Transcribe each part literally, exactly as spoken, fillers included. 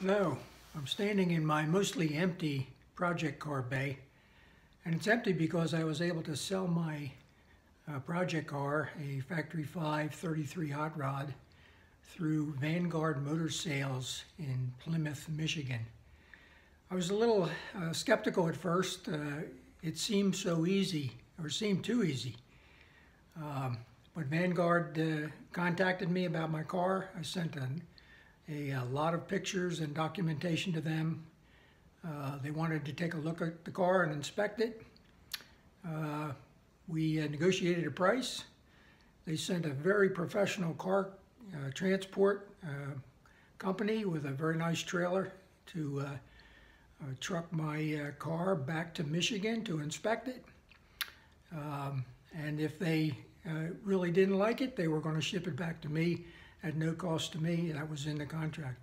Hello, I'm standing in my mostly empty project car bay, and it's empty because I was able to sell my uh, project car, a Factory Five thirty-three hot rod, through Vanguard Motor Sales in Plymouth, Michigan. I was a little uh, skeptical at first. Uh, it seemed so easy, or seemed too easy. Um, but Vanguard uh, contacted me about my car. I sent a A, a lot of pictures and documentation to them. Uh, they wanted to take a look at the car and inspect it. Uh, we uh, negotiated a price. They sent a very professional car uh, transport uh, company with a very nice trailer to uh, uh, truck my uh, car back to Michigan to inspect it. Um, and if they uh, really didn't like it, they were going to ship it back to me at no cost to me. That was in the contract.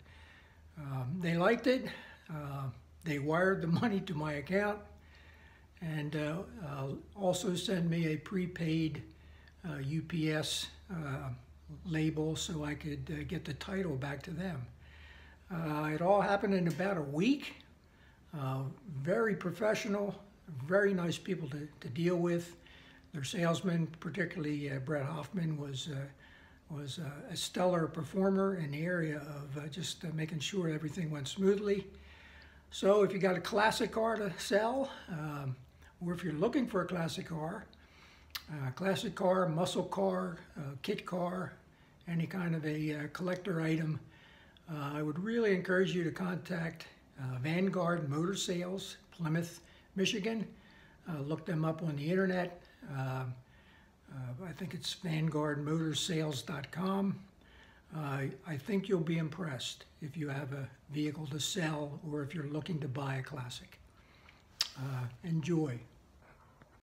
Um, they liked it. Uh, they wired the money to my account and uh, uh, also sent me a prepaid uh, U P S uh, label so I could uh, get the title back to them. Uh, it all happened in about a week. Uh, very professional, very nice people to, to deal with. Their salesman, particularly uh, Brett Hoffman, was uh, was uh, a stellar performer in the area of uh, just uh, making sure everything went smoothly. So if you got a classic car to sell, um, or if you're looking for a classic car, uh, classic car, muscle car, uh, kit car, any kind of a uh, collector item, uh, I would really encourage you to contact uh, Vanguard Motor Sales, Plymouth, Michigan. Uh, look them up on the internet. Uh, Uh, I think it's vanguard motor sales dot com. Uh, I think you'll be impressed if you have a vehicle to sell or if you're looking to buy a classic. Uh, enjoy.